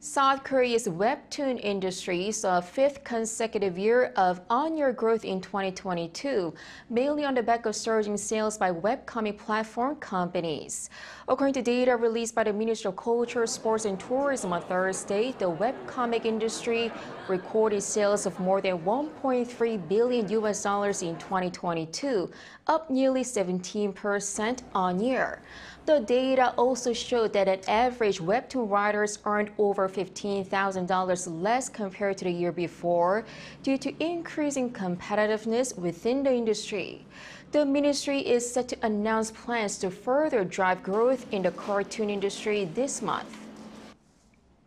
South Korea's webtoon industry saw a fifth consecutive year of on-year growth in 2022, mainly on the back of surging sales by webcomic platform companies. According to data released by the Ministry of Culture, Sports, and Tourism on Thursday, the webcomic industry recorded sales of more than $1.3 billion in 2022, up nearly 17% on-year. The data also showed that an average webtoon writers earned over $15,000 less compared to the year before due to increasing competitiveness within the industry. The ministry is set to announce plans to further drive growth in the cartoon industry this month.